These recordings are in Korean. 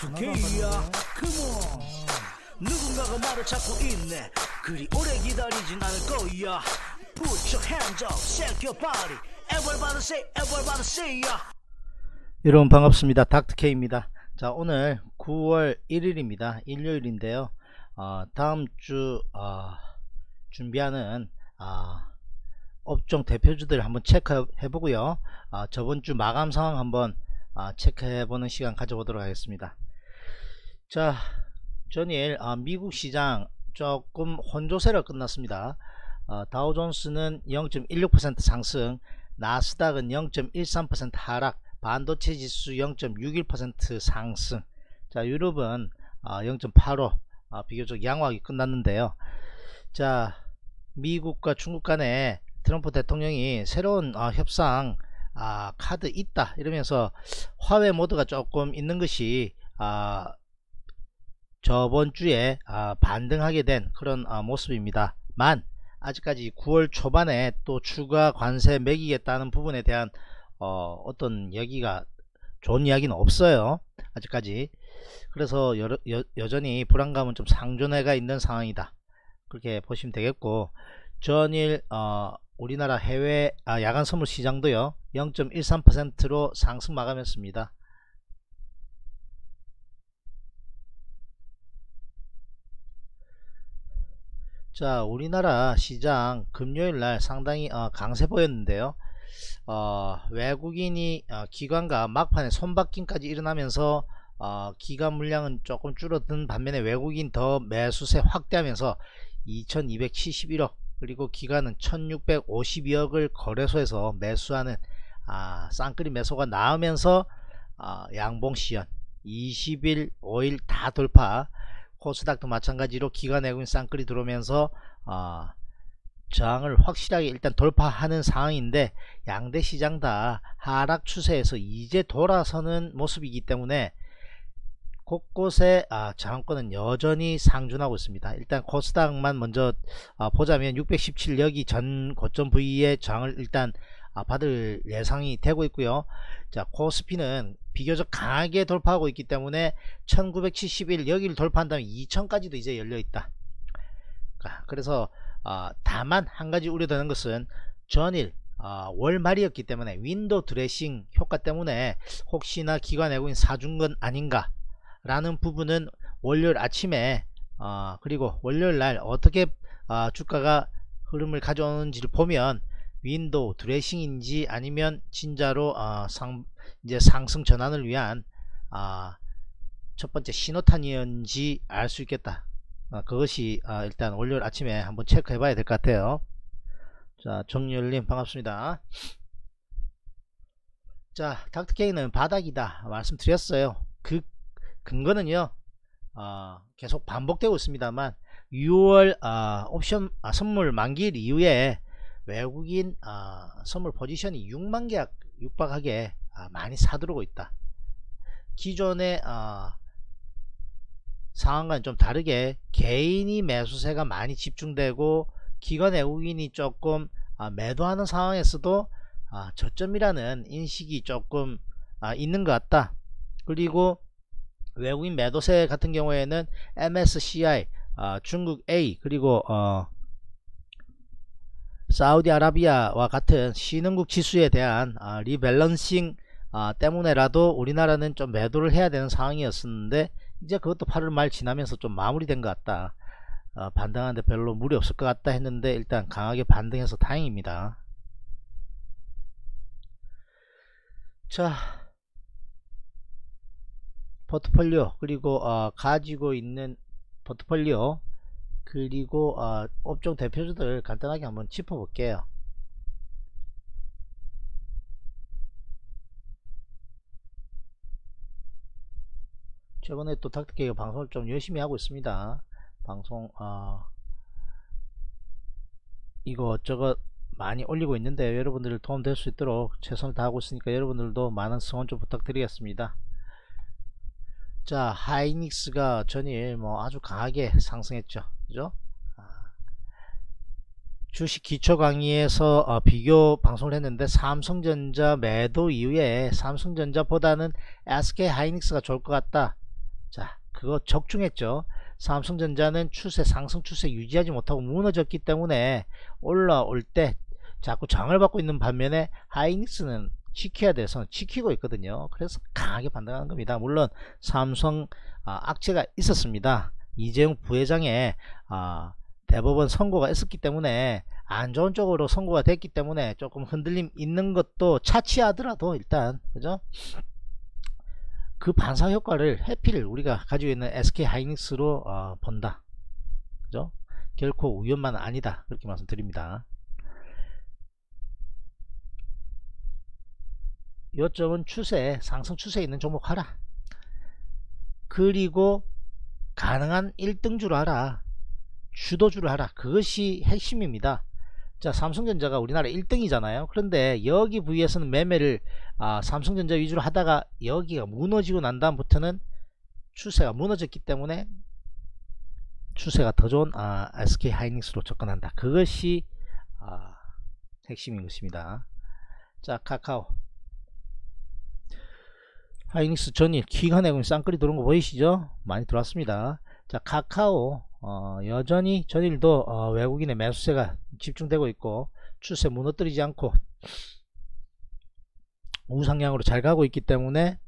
닥터케이야 컴온. 누군가가 말을 찾고 있네. 그리 오래 기다리진 않을 거야. Put your hands up, shake your body. Everybody say, everybody say ya. 여러분 반갑습니다. 닥터케이입니다. 자, 오늘 9월 1일입니다. 일요일인데요. 다음 주 준비하는 업종 대표주들 한번 체크해 보고요. 저번 주 마감 상황 한번 체크해 보는 시간 가져보도록 하겠습니다. 자, 전일 미국 시장 조금 혼조세로 끝났습니다. 다우존스는 0.16% 상승, 나스닥은 0.13% 하락, 반도체 지수 0.61% 상승. 자, 유럽은 0.85 비교적 양호하게 끝났는데요. 자, 미국과 중국 간에 트럼프 대통령이 새로운 협상 카드 있다 이러면서 화웨이 모드가 조금 있는 것이 저번 주에 반등하게 된 그런 모습입니다. 만 아직까지 9월 초반에 또 추가 관세 매기겠다는 부분에 대한 어떤 이야기가 좋은 이야기는 없어요 아직까지. 그래서 여전히 불안감은 좀 상존해가 있는 상황이다 그렇게 보시면 되겠고, 전일 우리나라 해외 야간 선물 시장도요 0.13%로 상승 마감했습니다. 자, 우리나라 시장 금요일날 상당히 강세 보였는데요. 외국인이 기관과 막판에 손바뀜까지 일어나면서 기관 물량은 조금 줄어든 반면에 외국인 더 매수세 확대하면서 2271억, 그리고 기관은 1652억을 거래소에서 매수하는 쌍끌이 매수가 나오면서 양봉시연 20일 5일 다 돌파. 코스닥도 마찬가지로 기관 외국인 쌍끌이 들어오면서 저항을 확실하게 일단 돌파하는 상황인데, 양대 시장 다 하락 추세에서 이제 돌아서는 모습이기 때문에 곳곳에 저항권은 여전히 상존하고 있습니다. 일단 코스닥만 먼저 보자면 617여기 전 고점 부위에 저항을 일단 받을 예상이 되고 있고요. 자, 코스피는 비교적 강하게 돌파하고 있기 때문에 1971 여기를 돌파한다면 2000까지도 이제 열려있다. 그래서 다만 한가지 우려되는 것은 전일 월말이었기 때문에 윈도우 드레싱 효과 때문에 혹시나 기관 외국인 사준 건 아닌가 라는 부분은 월요일 아침에 그리고 월요일날 어떻게 주가가 흐름을 가져오는지를 보면 윈도우 드레싱인지 아니면 진짜로 이제 상승 전환을 위한 첫번째 신호탄이었는지 알 수 있겠다. 그것이 일단 월요일 아침에 한번 체크해 봐야 될 것 같아요. 자, 정열님 반갑습니다. 자, 닥터케이는 바닥이다 말씀드렸어요. 그 근거는요 계속 반복되고 있습니다만 6월 옵션 선물 만기일 이후에 외국인 선물 포지션이 6만계약 육박하게 많이 사들어오고 있다. 기존의 상황과는 좀 다르게 개인이 매수세가 많이 집중되고 기관 외국인이 조금 매도하는 상황에서도 저점이라는 인식이 조금 있는 것 같다. 그리고 외국인 매도세 같은 경우에는 MSCI, 중국 A, 그리고 사우디아라비아와 같은 신흥국 지수에 대한 리밸런싱 때문에라도 우리나라는 좀 매도를 해야 되는 상황이었는데 이제 그것도 8월 말 지나면서 좀 마무리된 것 같다. 반등하는데 별로 무리 없을 것 같다 했는데 일단 강하게 반등해서 다행입니다. 자, 포트폴리오 그리고 가지고 있는 포트폴리오 그리고 업종 대표주들 간단하게 한번 짚어볼게요. 최근에 또 닥터케이 방송을 좀 열심히 하고 있습니다. 방송 이것저것 많이 올리고 있는데 여러분들 도움될 수 있도록 최선을 다하고 있으니까 여러분들도 많은 성원 좀 부탁드리겠습니다. 자, 하이닉스가 전일 뭐 아주 강하게 상승했죠. 그죠? 주식 기초 강의에서 비교 방송을 했는데 삼성전자 매도 이후에 삼성전자보다는 SK 하이닉스가 좋을 것 같다. 자, 그거 적중했죠. 삼성전자는 추세, 상승 추세 유지하지 못하고 무너졌기 때문에 올라올 때 자꾸 장을 받고 있는 반면에 하이닉스는 지켜야 돼서 지키고 있거든요. 그래서 강하게 반등하는 겁니다. 물론 삼성 악재가 있었습니다. 이재용 부회장의 대법원 선고가 있었기 때문에 안 좋은 쪽으로 선고가 됐기 때문에 조금 흔들림 있는 것도 차치하더라도 일단 그죠? 그 반사 효과를 해피를 우리가 가지고 있는 SK 하이닉스로 본다. 그죠? 결코 우연만은 아니다. 그렇게 말씀드립니다. 요점은 추세, 상승 추세에 있는 종목 하라. 그리고 가능한 1등주를 하라. 주도주를 하라. 그것이 핵심입니다. 자, 삼성전자가 우리나라 1등이잖아요. 그런데 여기 부위에서는 매매를 삼성전자 위주로 하다가 여기가 무너지고 난 다음부터는 추세가 무너졌기 때문에 추세가 더 좋은 SK 하이닉스로 접근한다. 그것이 핵심인 것입니다. 자, 카카오 하이닉스 전일 기관예금이 쌍끌이 들어온 거 보이시죠? 많이 들어왔습니다. 자, 카카오 여전히 전일도 외국인의 매수세가 집중되고 있고 추세 무너뜨리지 않고 우상향으로 잘 가고 있기 때문에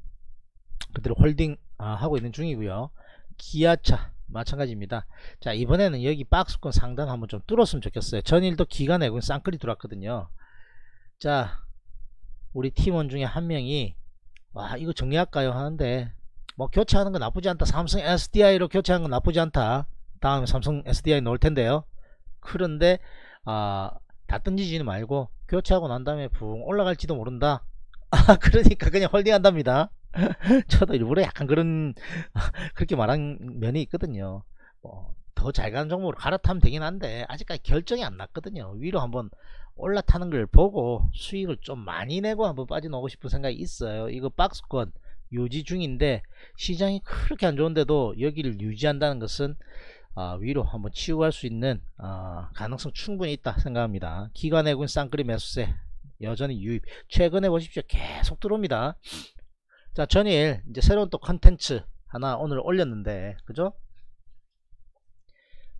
그대로 홀딩 하고 있는 중이고요. 기아차 마찬가지입니다. 자, 이번에는 여기 박스권 상단 한번 좀 뚫었으면 좋겠어요. 전일도 기관예금 쌍끌이 들어왔거든요. 자, 우리 팀원 중에 한 명이 와, 이거 정리할까요? 하는데, 뭐, 교체하는 건 나쁘지 않다. 삼성 SDI로 교체하는 건 나쁘지 않다. 다음에 삼성 SDI 넣을 텐데요. 그런데, 다 던지지는 말고, 교체하고 난 다음에 붕 올라갈지도 모른다. 아, 그러니까 그냥 홀딩 한답니다. 저도 일부러 약간 그런, 그렇게 말한 면이 있거든요. 더 잘 가는 종목으로 갈아타면 되긴 한데, 아직까지 결정이 안 났거든요. 위로 한번, 올라타는 걸 보고 수익을 좀 많이 내고 한번 빠져나오고 싶은 생각이 있어요. 이거 박스권 유지 중인데 시장이 그렇게 안 좋은데도 여기를 유지한다는 것은 위로 한번 치고 갈 수 있는 가능성 충분히 있다 생각합니다. 기관예금 쌍끌이 매수세 여전히 유입. 최근에 보십시오. 계속 들어옵니다. 자, 전일 이제 새로운 또 컨텐츠 하나 오늘 올렸는데 그죠?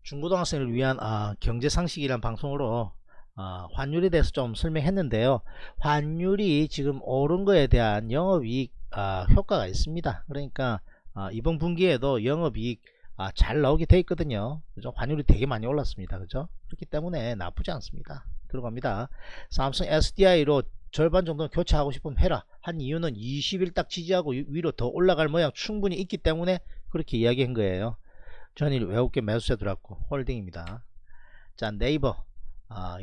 중고등학생을 위한 경제상식이란 방송으로 환율에 대해서 좀 설명했는데요. 환율이 지금 오른 거에 대한 영업이익 효과가 있습니다. 그러니까 이번 분기에도 영업이익 잘 나오게 돼 있거든요. 그죠? 환율이 되게 많이 올랐습니다. 그죠? 그렇기 때문에 나쁘지 않습니다. 들어갑니다. 삼성 SDI로 절반 정도는 교체하고 싶으면 해라. 한 이유는 20일 딱 지지하고 위로 더 올라갈 모양 충분히 있기 때문에 그렇게 이야기한 거예요. 전일 외국계 매수세 들어왔고 홀딩입니다. 자, 네이버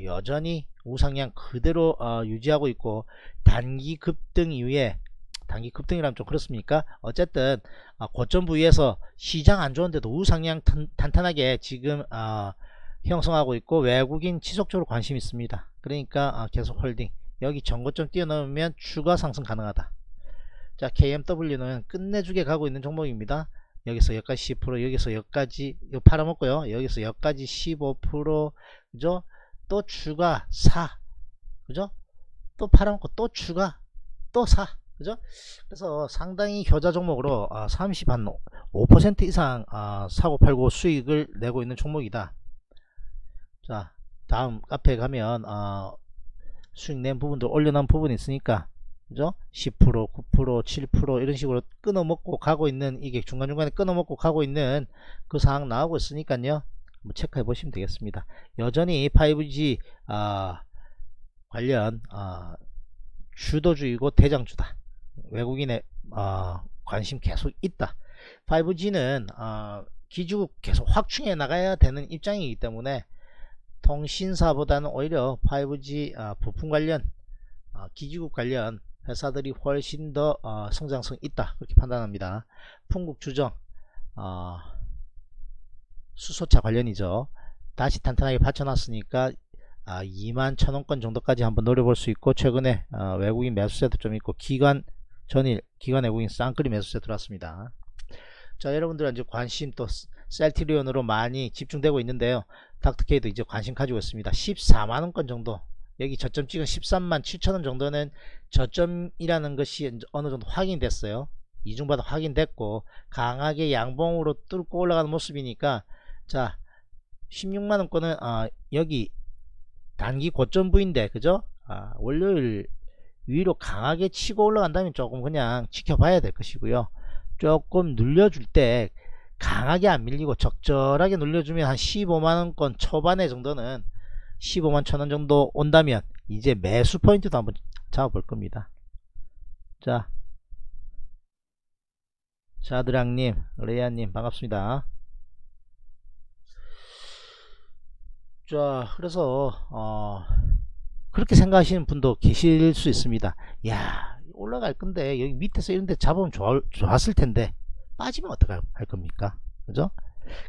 여전히 우상향 그대로 유지하고 있고 단기 급등 이후에 단기 급등이라면 좀 그렇습니까? 어쨌든 고점 부위에서 시장 안 좋은데도 우상향 탄탄하게 지금 형성하고 있고 외국인 지속적으로 관심이 있습니다. 그러니까 계속 홀딩. 여기 전고점 뛰어넘으면 추가 상승 가능하다. 자, KMW는 끝내주게 가고 있는 종목입니다. 여기서 여기까지 10%, 여기서 여기까지 이거 팔아먹고요. 여기서 여기까지 15% 그죠? 또 추가 4, 그죠? 또 팔아먹고 또 추가 또 4, 그죠? 그래서 상당히 효자 종목으로 35% 이상 사고 팔고 수익을 내고 있는 종목이다. 자, 다음 앞에 가면 수익 낸 부분도 올려놓은 부분이 있으니까 그죠? 10%, 9%, 7% 이런 식으로 끊어먹고 가고 있는 이게 중간중간에 끊어먹고 가고 있는 그 상황 나오고 있으니까요. 체크해 보시면 되겠습니다. 여전히 5G 관련 주도주이고 대장주다. 외국인의 관심 계속 있다. 5G는 기지국 계속 확충해 나가야 되는 입장이기 때문에 통신사보다는 오히려 5G 부품 관련 기지국 관련 회사들이 훨씬 더 성장성 있다. 그렇게 판단합니다. 풍국주정 수소차 관련이죠. 다시 탄탄하게 받쳐놨으니까 21,000원권 정도까지 한번 노려볼 수 있고 최근에 외국인 매수세도 좀 있고 전일 기관 외국인 쌍끌이 매수세 들어왔습니다. 자, 여러분들은 이제 관심 또 셀트리온으로 많이 집중되고 있는데요. 닥터케이도 이제 관심 가지고 있습니다. 14만원권 정도 여기 저점 찍은 137,000원 정도는 저점이라는 것이 어느 정도 확인됐어요. 이중바닥 확인됐고 강하게 양봉으로 뚫고 올라가는 모습이니까 자 16만원권은 여기 단기 고점 부인데 그죠? 월요일 위로 강하게 치고 올라간다면 조금 그냥 지켜봐야 될 것이고요. 조금 눌려줄 때 강하게 안 밀리고 적절하게 눌려주면 한 15만원권 초반에 정도는 15만 천원 정도 온다면 이제 매수 포인트도 한번 잡아볼 겁니다. 자 자드랑님 레이아님 반갑습니다. 자 그래서 그렇게 생각하시는 분도 계실 수 있습니다. 야 올라갈 건데 여기 밑에서 이런데 잡으면 좋았을 텐데 빠지면 어떡할 겁니까? 그죠?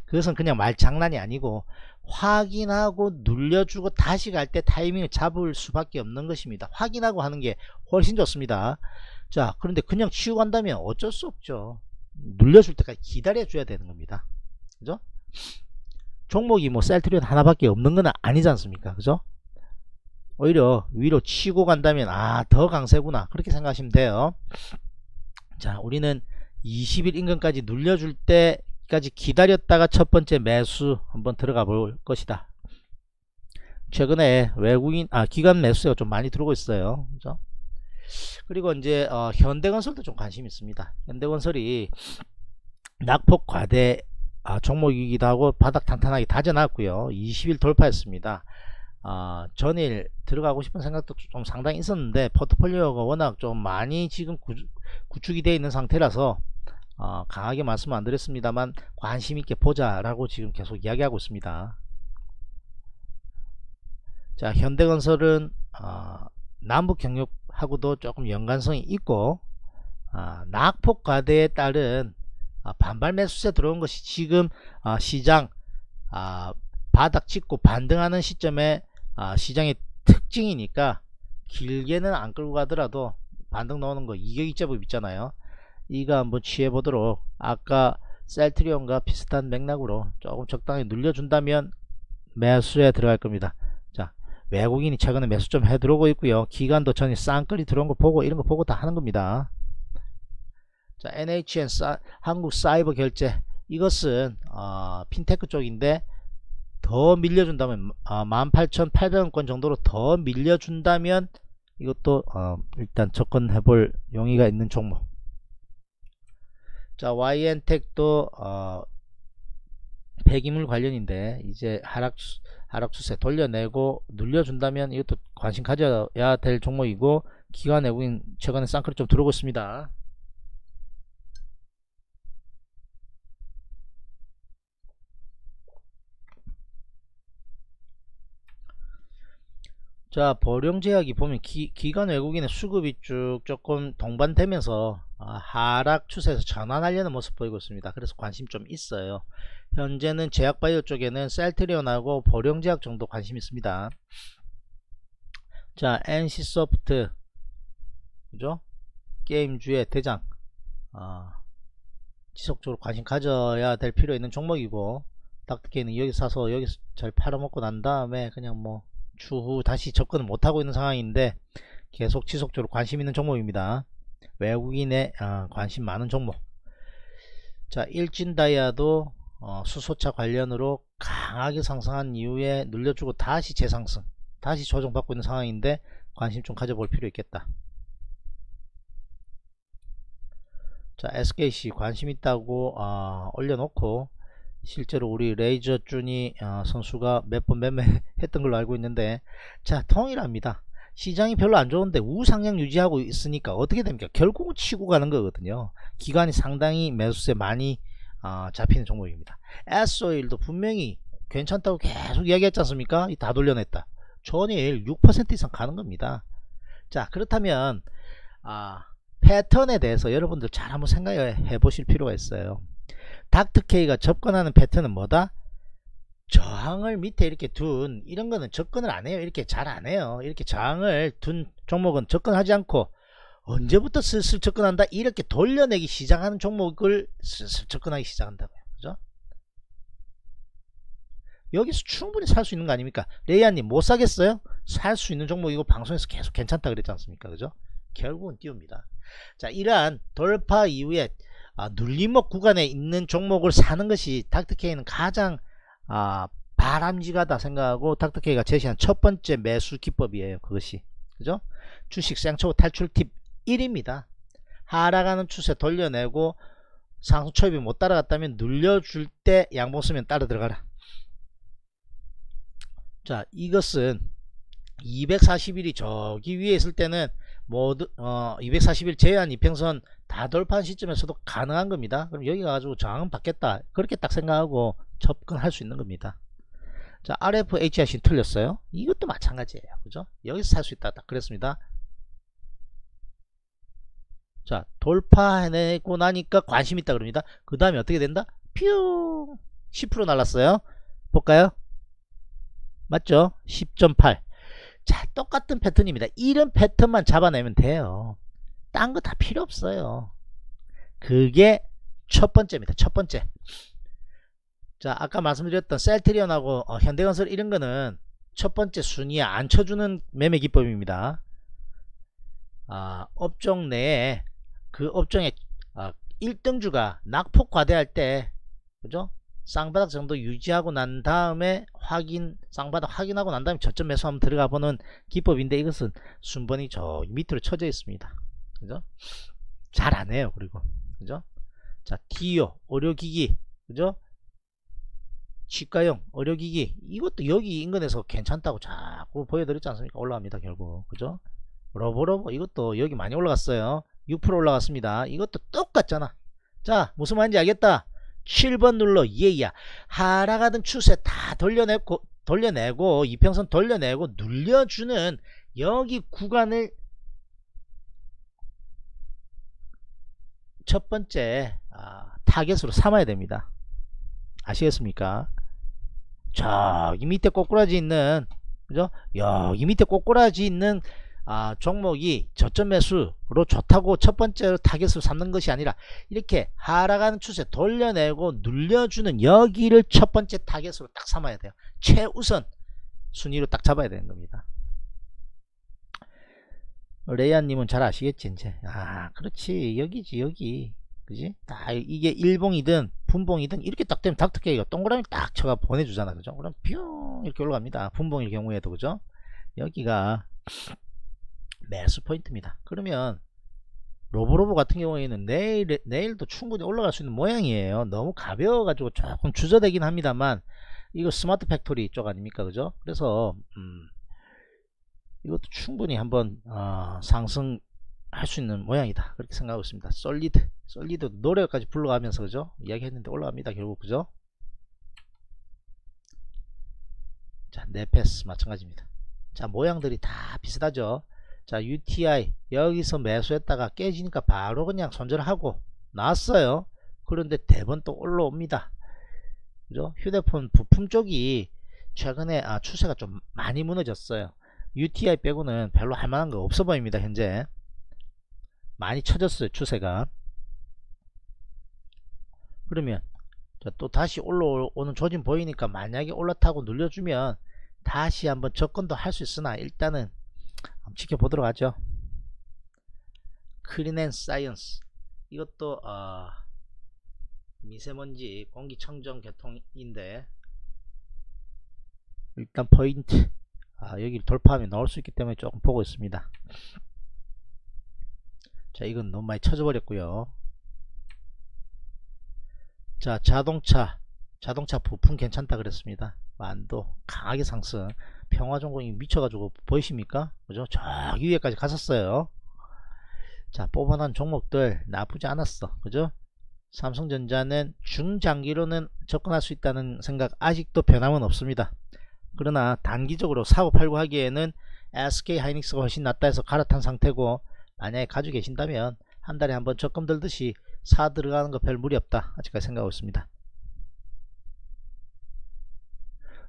그것은 그냥 말장난이 아니고 확인하고 눌려주고 다시 갈 때 타이밍을 잡을 수밖에 없는 것입니다. 확인하고 하는 게 훨씬 좋습니다. 자 그런데 그냥 치우고 간다면 어쩔 수 없죠. 눌려줄 때까지 기다려 줘야 되는 겁니다. 그죠? 종목이 뭐 셀트리온 하나밖에 없는 건 아니지 않습니까? 그죠? 오히려 위로 치고 간다면 아 더 강세구나 그렇게 생각하시면 돼요. 자 우리는 20일 인근까지 눌려줄 때까지 기다렸다가 첫 번째 매수 한번 들어가 볼 것이다. 최근에 외국인 기관 매수세가 좀 많이 들어오고 있어요. 그죠? 그리고 이제 현대건설도 좀 관심이 있습니다. 현대건설이 낙폭 과대 종목이기도 하고 바닥 탄탄하게 다져놨고요. 20일 돌파했습니다. 전일 들어가고 싶은 생각도 좀 상당히 있었는데 포트폴리오가 워낙 좀 많이 지금 구축이 되어 있는 상태라서 강하게 말씀은 안 드렸습니다만 관심 있게 보자라고 지금 계속 이야기하고 있습니다. 자 현대건설은 남북경협하고도 조금 연관성이 있고 낙폭 과대에 따른 반발 매수세 들어온 것이 지금 시장 바닥 찍고 반등하는 시점에 시장의 특징이니까 길게는 안 끌고 가더라도 반등 나오는 거 이격이제법 있잖아요. 이거 한번 취해보도록 아까 셀트리온과 비슷한 맥락으로 조금 적당히 눌려준다면 매수에 들어갈 겁니다. 자 외국인이 최근에 매수 좀 해 들어오고 있고요. 기관도 전에 쌍끌이 들어온 거 보고 이런 거 보고 다 하는 겁니다. 자 NHN 한국사이버결제 이것은 핀테크 쪽인데 더 밀려준다면 18,800원권 정도로 더 밀려준다면 이것도 일단 접근해볼 용의가 있는 종목. 자 YN텍도 폐기물 관련인데 이제 하락 추세 돌려내고 눌려준다면 이것도 관심 가져야 될 종목이고 기관 외국인 최근에 쌍끌이 좀 들어오고 있습니다. 자 보령제약이 보면 기관 외국인의 수급이 쭉 조금 동반되면서 하락 추세에서 전환하려는 모습 보이고 있습니다. 그래서 관심 좀 있어요. 현재는 제약바이오 쪽에는 셀트리온하고 보령제약 정도 관심 있습니다. 자 NC소프트 그죠? 게임주의 대장 지속적으로 관심 가져야 될 필요 있는 종목이고 닥터케이는 여기 사서 여기서 잘 팔아먹고 난 다음에 그냥 뭐 추후 다시 접근을 못하고 있는 상황인데 계속 지속적으로 관심 있는 종목입니다. 외국인의 관심 많은 종목. 자 일진다이아도 수소차 관련으로 강하게 상승한 이후에 눌려주고 다시 재상승 다시 조정받고 있는 상황인데 관심 좀 가져볼 필요 있겠다. 자 SKC 관심 있다고 올려놓고 실제로 우리 레이저 준이 선수가 몇 번 매매했던 걸로 알고 있는데 자 통일합니다. 시장이 별로 안 좋은데 우상향 유지하고 있으니까 어떻게 됩니까? 결국은 치고 가는 거거든요. 기관이 상당히 매수세 많이 잡히는 종목입니다. S-Oil도 분명히 괜찮다고 계속 이야기했지 않습니까? 다 돌려냈다. 전일 6% 이상 가는 겁니다. 자 그렇다면 패턴에 대해서 여러분들 잘 한번 생각해 보실 필요가 있어요. 닥터케이가 접근하는 패턴은 뭐다? 저항을 밑에 이렇게 둔 이런 거는 접근을 안 해요. 이렇게 잘 안 해요. 이렇게 저항을 둔 종목은 접근하지 않고 언제부터 슬슬 접근한다? 이렇게 돌려내기 시작하는 종목을 슬슬 접근하기 시작한다고요. 그죠? 여기서 충분히 살 수 있는 거 아닙니까? 레이아님 못 사겠어요? 살 수 있는 종목이고 방송에서 계속 괜찮다 그랬지 않습니까? 그죠? 결국은 띄웁니다. 자, 이러한 돌파 이후에 눌림목 구간에 있는 종목을 사는 것이 닥터케이는 가장 바람직하다 생각하고, 닥터케이가 제시한 첫 번째 매수 기법이에요. 그것이, 그죠? 주식 쌍초보 탈출 팁 1입니다. 하락하는 추세 돌려내고 상승 초입이 못 따라갔다면 눌려줄 때 양봉 쓰면 따라 들어가라. 자, 이것은 240일이 저기 위에 있을 때는 모두 240일 제한 이평선 다 돌파한 시점에서도 가능한 겁니다. 그럼 여기 가가지고 저항은 받겠다, 그렇게 딱 생각하고 접근할 수 있는 겁니다. 자, RFHRC 틀렸어요. 이것도 마찬가지예요. 그죠? 여기서 살 수 있다, 딱 그랬습니다. 자, 돌파해내고 나니까 관심 있다 그럽니다. 그 다음에 어떻게 된다? 퓨! 10% 날랐어요. 볼까요? 맞죠? 10.8. 자, 똑같은 패턴입니다. 이런 패턴만 잡아내면 돼요. 딴 거 다 필요 없어요. 그게 첫 번째입니다. 첫 번째. 자, 아까 말씀드렸던 셀트리온하고 현대건설 이런 거는 첫 번째 순위에 안 쳐주는 매매 기법입니다. 업종 내에 그 업종의 1등주가 낙폭 과대할 때, 그죠? 쌍바닥 정도 유지하고 난 다음에 쌍바닥 확인하고 난 다음에 저점 매수 한번 들어가 보는 기법인데, 이것은 순번이 저 밑으로 쳐져 있습니다. 그죠? 잘 안 해요. 그리고, 그죠? 자, 디오, 의료기기, 그죠? 치과용 의료기기, 이것도 여기 인근에서 괜찮다고 자꾸 보여드렸지 않습니까? 올라갑니다, 결국. 그죠? 로보로보, 이것도 여기 많이 올라갔어요. 6% 올라갔습니다. 이것도 똑같잖아. 자, 무슨 말인지 알겠다. 7번 눌러. 예이야. 하락하던 추세 다 돌려내고 이평선 돌려내고 눌려주는 여기 구간을 첫 번째 타겟으로 삼아야 됩니다. 아시겠습니까? 저기 밑에 꼬꾸라지 있는, 그죠? 여기 밑에 꼬꾸라지 있는 종목이 저점 매수로 좋다고 첫 번째로 타겟을 삼는 것이 아니라, 이렇게 하락하는 추세 돌려내고 눌려주는 여기를 첫 번째 타겟으로 딱 삼아야 돼요. 최우선 순위로 딱 잡아야 되는 겁니다. 레이아님은 잘 아시겠지, 이제. 그렇지. 여기지, 여기. 그지? 이게 일봉이든 분봉이든 이렇게 딱 되면 닥터케이가 동그라미 딱 쳐가 보내주잖아. 그죠? 그럼 뿅! 이렇게 올라갑니다. 분봉일 경우에도, 그죠? 여기가 매수 포인트입니다. 그러면 로보로보 같은 경우에는 내일도 충분히 올라갈 수 있는 모양이에요. 너무 가벼워 가지고 조금 주저되긴 합니다만, 이거 스마트 팩토리 쪽 아닙니까? 그죠? 그래서 이것도 충분히 한번 상승할 수 있는 모양이다, 그렇게 생각하고 있습니다. 솔리드 노래까지 불러가면서, 그죠? 이야기했는데 올라갑니다, 결국. 그죠? 자, 네패스 마찬가지입니다. 자, 모양들이 다 비슷하죠. 자, UTI 여기서 매수했다가 깨지니까 바로 그냥 손절하고 나왔어요. 그런데 대번 또 올라옵니다. 그죠? 휴대폰 부품 쪽이 최근에 추세가 좀 많이 무너졌어요. UTI 빼고는 별로 할만한 거 없어 보입니다. 현재 많이 쳐졌어요, 추세가. 그러면 또 다시 올라오는 조짐 보이니까 만약에 올라타고 눌려주면 다시 한번 접근도 할 수 있으나, 일단은 지켜보도록 하죠. 클린앤사이언스, 이것도 미세먼지, 공기청정 계통인데, 일단 포인트 여기를 돌파하면 넣을 수 있기 때문에 조금 보고 있습니다. 자, 이건 너무 많이 쳐져 버렸고요. 자, 자동차 부품 괜찮다 그랬습니다. 만도 강하게 상승, 평화전공이 미쳐가지고 보이십니까? 그죠? 저기 위에까지 갔었어요. 자, 뽑아놓은 종목들 나쁘지 않았어. 그죠? 삼성전자는 중장기로는 접근할 수 있다는 생각 아직도 변함은 없습니다. 그러나 단기적으로 사고 팔고 하기에는 SK 하이닉스가 훨씬 낫다 해서 갈아탄 상태고, 만약에 가지고 계신다면 한 달에 한번 적금 들듯이 사 들어가는 거 별 무리 없다, 아직까지 생각하고 있습니다.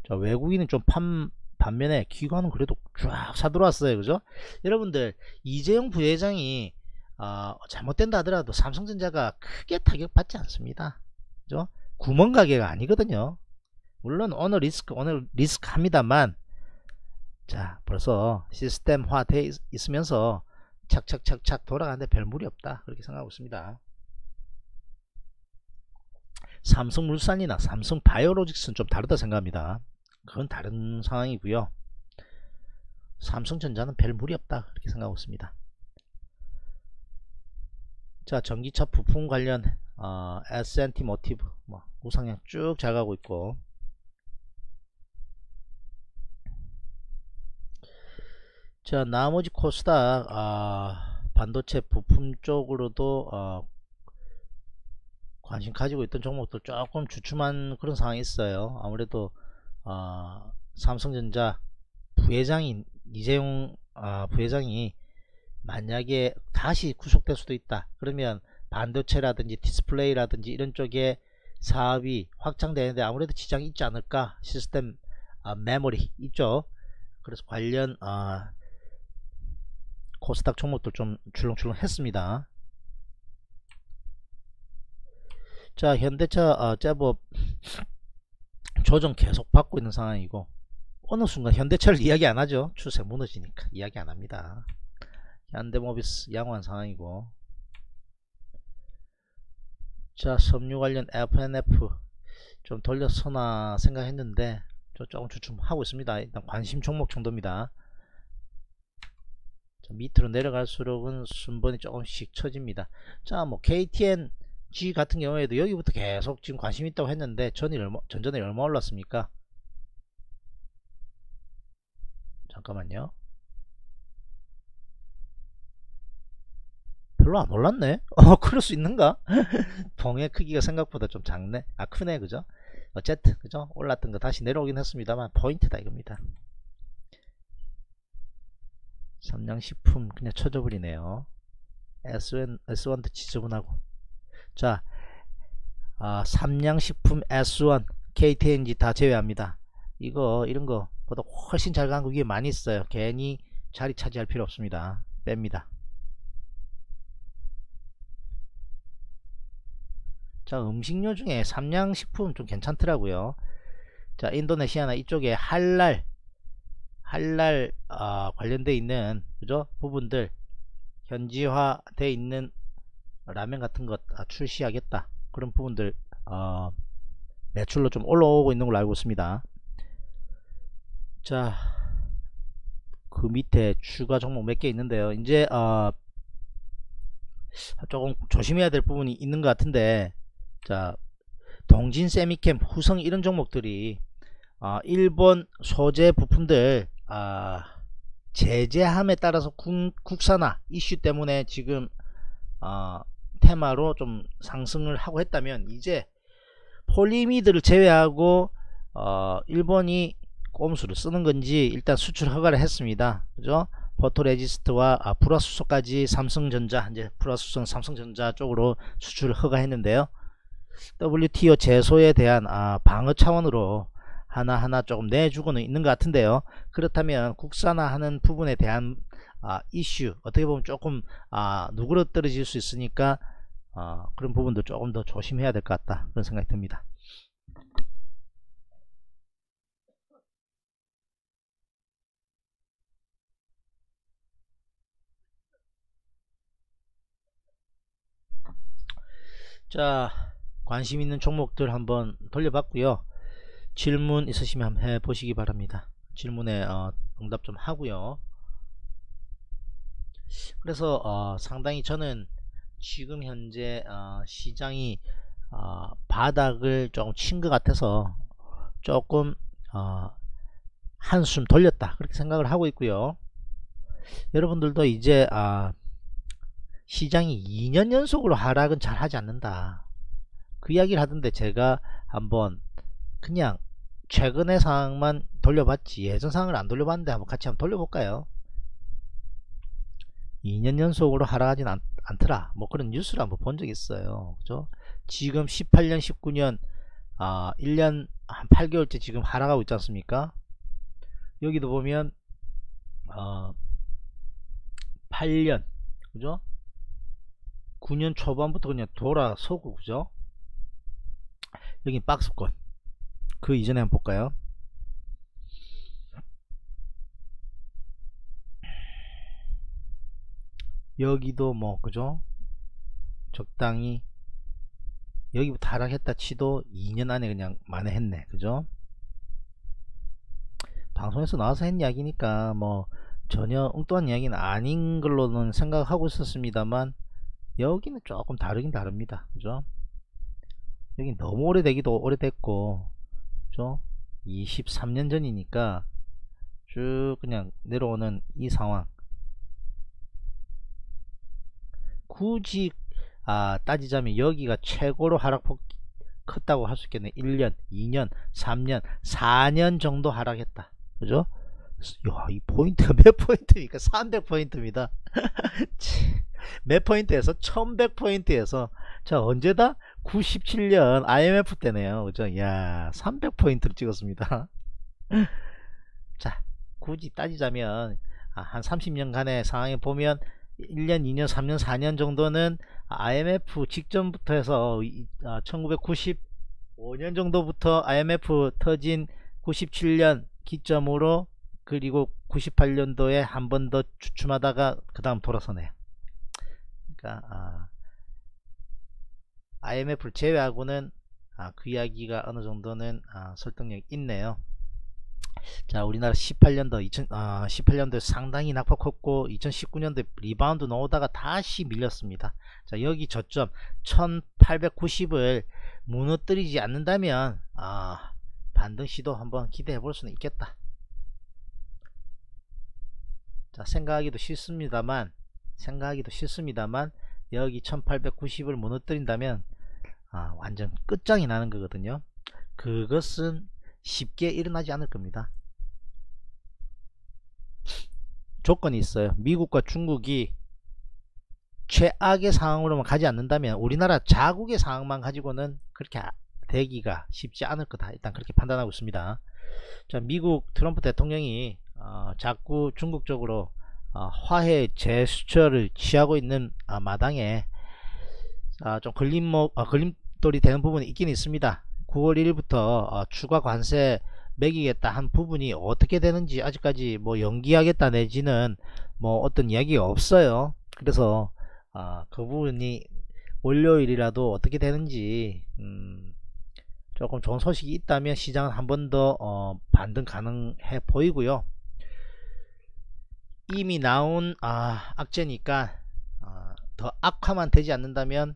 자, 외국인은 좀 반면에 기관은 그래도 쫙 사 들어왔어요. 그죠? 여러분들, 이재용 부회장이 잘못된다 하더라도 삼성전자가 크게 타격받지 않습니다. 그죠? 구멍가게가 아니거든요. 물론 오늘 리스크 합니다만, 자, 벌써 시스템화 돼 있으면서 착착착착 돌아가는데 별 무리 없다, 그렇게 생각하고 있습니다. 삼성물산이나 삼성바이오로직스는 좀 다르다 생각합니다. 그건 다른 상황이고요. 삼성전자는 별 무리 없다, 그렇게 생각하고 있습니다. 자, 전기차 부품 관련 S&T모티브 우상향 쭉 잘 가고 있고, 자 나머지 코스닥 반도체 부품 쪽으로도 관심 가지고 있던 종목들 조금 주춤한 그런 상황이 있어요. 아무래도 삼성전자 부회장인 이재용 부회장이 만약에 다시 구속될 수도 있다, 그러면 반도체라든지 디스플레이라든지 이런 쪽에 사업이 확장되는데 아무래도 지장이 있지 않을까. 시스템 메모리 있죠. 그래서 관련 코스닥 종목들 좀 출렁출렁 했습니다. 자, 현대차 제법 조정 계속 받고 있는 상황이고, 어느 순간 현대차를 이야기 안하죠. 추세 무너지니까 이야기 안합니다. 현대모비스 양호한 상황이고, 자 섬유 관련 FNF 좀 돌려서나 생각했는데 저 조금 주춤하고 있습니다. 일단 관심 종목 정도입니다. 자, 밑으로 내려갈수록은 순번이 조금씩 처집니다. 자, 뭐 KTNG 같은 경우에도 여기부터 계속 지금 관심이 있다고 했는데 전전에 얼마 올랐습니까? 잠깐만요. 별로 안 올랐네. 그럴 수 있는가? 봉의 크기가 생각보다 좀 작네. 크네, 그죠? 어쨌든 그죠? 올랐던 거 다시 내려오긴 했습니다만 포인트다 이겁니다. 삼양식품 그냥 쳐져버리네요. S1도 지저분하고. 자, 삼양식품, S1, KTNG 다 제외합니다. 이런 거 보다 훨씬 잘 간 거 위에 많이 있어요. 괜히 자리 차지할 필요 없습니다. 뺍니다. 자, 음식료 중에 삼양식품 좀 괜찮더라고요. 자, 인도네시아나 이쪽에 할랄 관련돼 있는 그죠? 부분들 현지화 돼 있는 라면 같은 것 출시하겠다, 그런 부분들 매출로 좀 올라오고 있는 걸로 알고 있습니다. 자, 그 밑에 추가 종목 몇 개 있는데요. 이제 조금 조심해야 될 부분이 있는 것 같은데, 자, 동진세미켐, 후성 이런 종목들이 일본 소재 부품들 제재함에 따라서 국산화 이슈 때문에 지금 테마로 좀 상승을 하고 했다면, 이제 폴리미드를 제외하고 일본이 꼼수를 쓰는 건지 일단 수출 허가를 했습니다. 그죠? 포토레지스트와 불화수소까지 삼성전자, 이제 불화수소는 삼성전자 쪽으로 수출을 허가했는데요. WTO 제소에 대한 방어 차원으로 하나하나 조금 내주고는 있는 것 같은데요. 그렇다면 국산화하는 부분에 대한 이슈, 어떻게 보면 조금 누그러뜨려질 수 있으니까 그런 부분도 조금 더 조심해야 될 것 같다, 그런 생각이 듭니다. 자, 관심 있는 종목들 한번 돌려봤고요. 질문 있으시면 한번 해보시기 바랍니다. 질문에 응답 좀 하고요. 그래서 상당히 저는 지금 현재 시장이 바닥을 조금 친 것 같아서 조금 한숨 돌렸다, 그렇게 생각을 하고 있고요. 여러분들도 이제 시장이 2년 연속으로 하락은 잘 하지 않는다, 그 이야기를 하던데, 제가 한번 그냥 최근의 상황만 돌려봤지 예전 상황을 안 돌려봤는데 같이 한번 돌려볼까요? 2년 연속으로 하락하진 않더라, 뭐 그런 뉴스를 한번 본 적이 있어요. 그죠? 지금 18년 19년 1년 한 8개월째 지금 하락하고 있지 않습니까? 여기도 보면 8년, 그죠? 9년 초반부터 그냥 돌아서고, 그죠? 여기 박스권, 그 이전에 한번 볼까요? 여기도 뭐 그죠? 적당히 여기 타락했다 치도 2년 안에 그냥 만회했네. 그죠? 방송에서 나와서 한 이야기니까 뭐 전혀 엉뚱한 이야기는 아닌 걸로는 생각하고 있었습니다만 여기는 조금 다르긴 다릅니다. 그죠? 여기 너무 오래되기도 오래됐고 그죠? 23년 전이니까 쭉 그냥 내려오는 이 상황 굳이 따지자면 여기가 최고로 하락폭 컸다고 할 수 있겠네. 1년, 2년, 3년, 4년 정도 하락했다. 그죠? 야, 이 포인트가 몇 포인트입니까? 300포인트입니다. 몇 포인트에서? 1100포인트에서. 자, 언제다? 97년 IMF 때네요. 그죠? 야, 300포인트를 찍었습니다. 자, 굳이 따지자면 한 30년간의 상황에 보면 1년, 2년, 3년, 4년 정도는 IMF 직전부터 해서 1995년 정도부터 IMF 터진 97년 기점으로 그리고 98년도에 한 번 더 주춤하다가 그 다음 돌아서네요. 그러니까 IMF를 제외하고는 그 이야기가 어느 정도는 설득력이 있네요. 자, 우리나라 2018년도에 상당히 낙폭 컸고 2019년도에 리바운드 나오다가 다시 밀렸습니다. 자, 여기 저점 1890을 무너뜨리지 않는다면 반등 시도 한번 기대해 볼 수는 있겠다. 자, 생각하기도 싫습니다만 여기 1890을 무너뜨린다면 완전 끝장이 나는 거거든요. 그것은 쉽게 일어나지 않을 겁니다. 조건이 있어요. 미국과 중국이 최악의 상황으로만 가지 않는다면 우리나라 자국의 상황만 가지고는 그렇게 되기가 쉽지 않을 거다. 일단 그렇게 판단하고 있습니다. 자, 미국 트럼프 대통령이 자꾸 중국 쪽으로 화해 제스처를 취하고 있는 마당에 좀 걸림돌이 되는 부분이 있긴 있습니다. 9월 1일부터 추가 관세 매기겠다 한 부분이 어떻게 되는지 아직까지 뭐 연기하겠다 내지는 뭐 어떤 이야기가 없어요. 그래서 그 부분이 월요일이라도 어떻게 되는지 조금 좋은 소식이 있다면 시장은 한 번 더 반등 가능해 보이고요. 이미 나온 악재니까 더 악화만 되지 않는다면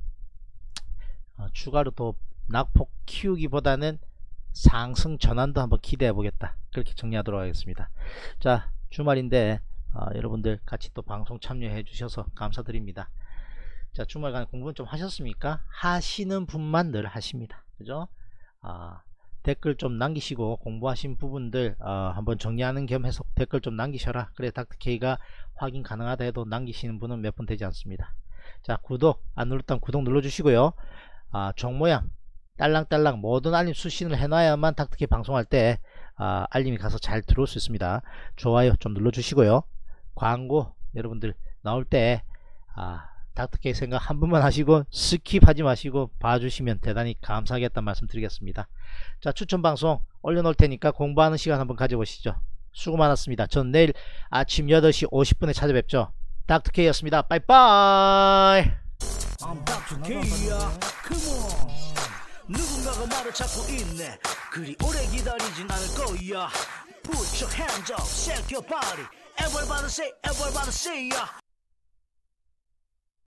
추가로 더 낙폭 키우기보다는 상승 전환도 한번 기대해 보겠다. 그렇게 정리하도록 하겠습니다. 자, 주말인데 여러분들 같이 또 방송 참여해 주셔서 감사드립니다. 자, 주말간 공부는 좀 하셨습니까? 하시는 분만 늘 하십니다. 그죠? 댓글 좀 남기시고 공부하신 부분들 한번 정리하는 겸 해서 댓글 좀 남기셔라. 그래 닥터케이가 확인 가능하다 해도 남기시는 분은 몇 분 되지 않습니다. 자, 구독 안 눌렀다면 구독 눌러주시고요. 종모양 딸랑딸랑 모든 알림 수신을 해놔야만 닥터케이 방송할 때 알림이 가서 잘 들어올 수 있습니다. 좋아요 좀 눌러주시고요. 광고 여러분들 나올 때 닥터케이 생각 한 번만 하시고 스킵하지 마시고 봐주시면 대단히 감사하겠다는 말씀 드리겠습니다. 자, 추천 방송 올려놓을 테니까 공부하는 시간 한번 가져보시죠. 수고 많았습니다. 전 내일 아침 8시 50분에 찾아뵙죠. 닥터케이였습니다. 빠이빠이. I'm Dr. K야. Come on. 누군가가 말을 찾고 있네. 그리 오래 기다리진 않을 거야. Put your hands up, shake your body. Everybody say, everybody say.